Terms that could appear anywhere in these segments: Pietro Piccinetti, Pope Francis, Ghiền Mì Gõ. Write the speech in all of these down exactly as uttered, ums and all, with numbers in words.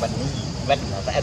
Bánh, bánh là ăn.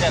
Cho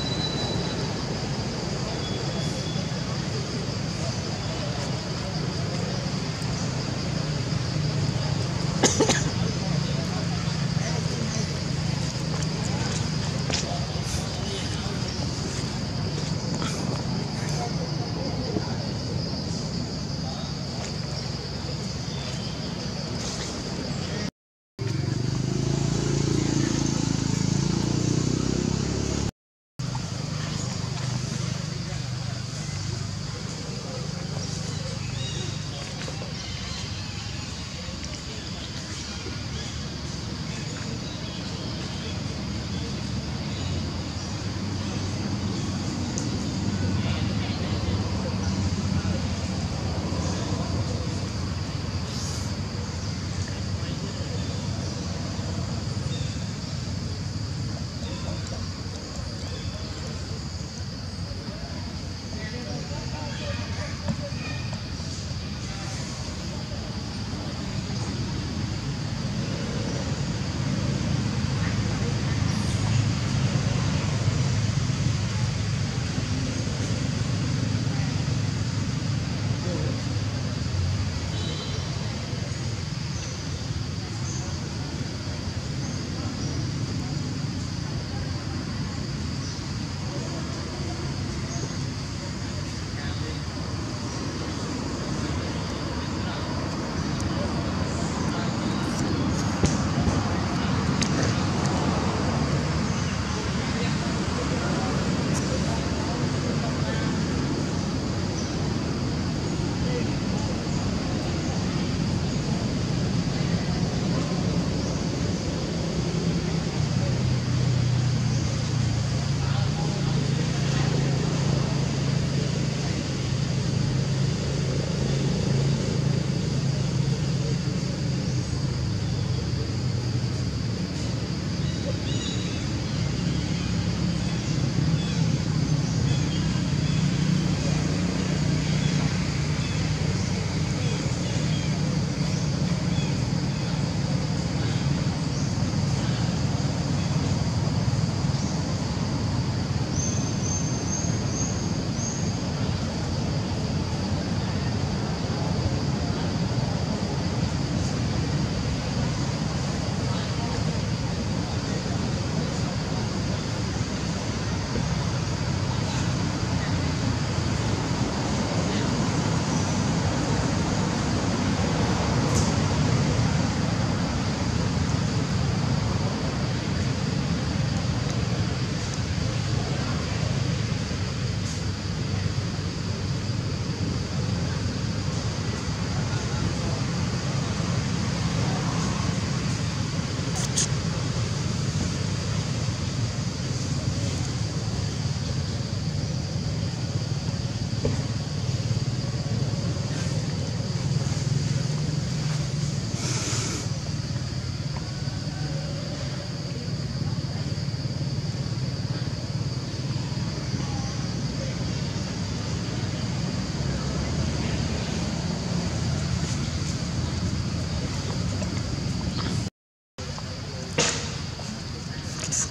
Hãy subscribe cho kênh Ghiền Mì Gõ để không bỏ lỡ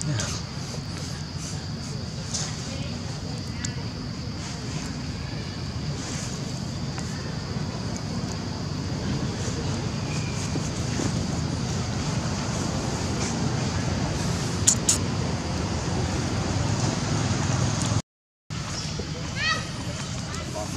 Hãy subscribe cho kênh Ghiền Mì Gõ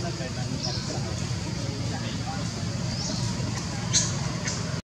video hấp dẫn.